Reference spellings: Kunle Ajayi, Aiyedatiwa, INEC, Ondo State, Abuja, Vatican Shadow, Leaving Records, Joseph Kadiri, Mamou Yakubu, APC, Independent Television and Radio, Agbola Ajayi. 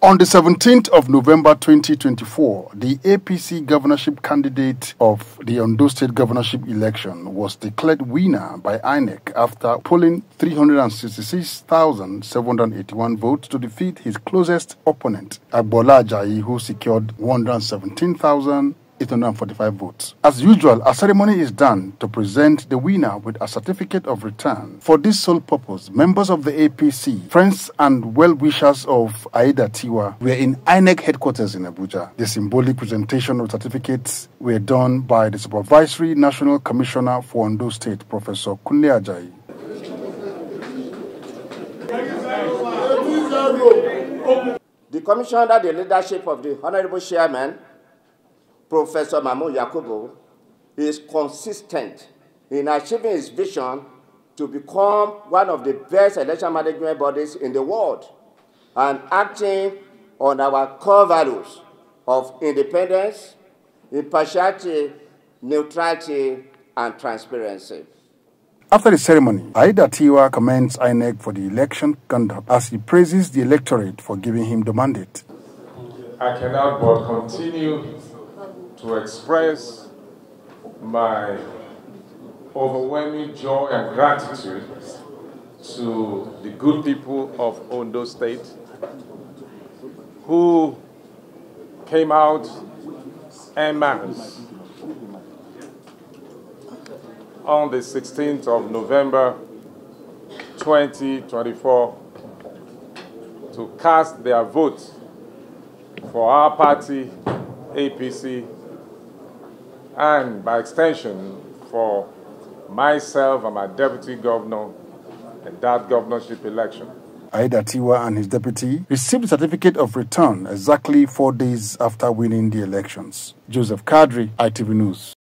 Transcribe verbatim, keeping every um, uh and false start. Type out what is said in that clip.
On the seventeenth of November twenty twenty-four, the A P C governorship candidate of the Ondo State governorship election was declared winner by I N E C after polling three hundred sixty-six thousand seven hundred eighty-one votes to defeat his closest opponent, Agbola Ajayi, who secured one hundred seventeen thousand eight hundred forty-five votes. As usual, a ceremony is done to present the winner with a certificate of return. For this sole purpose, members of the A P C, friends and well-wishers of Aiyedatiwa were in I N E C headquarters in Abuja. The symbolic presentation of certificates were done by the Supervisory National Commissioner for Ondo State, Professor Kunle Ajayi. The Commission, under the leadership of the Honorable Chairman, Professor Mamou Yakubu, is consistent in achieving his vision to become one of the best election management bodies in the world and acting on our core values of independence, impartiality, neutrality, and transparency. After the ceremony, Aiyedatiwa commends I N E C for the election conduct as he praises the electorate for giving him the mandate. I cannot but continue to express my overwhelming joy and gratitude to the good people of Ondo State who came out en masse on the sixteenth of November twenty twenty-four to cast their vote for our party, A P C, and by extension for myself and my deputy governor in that governorship election. Aiyedatiwa and his deputy received the certificate of return exactly four days after winning the elections. Joseph Kadiri, I T V News.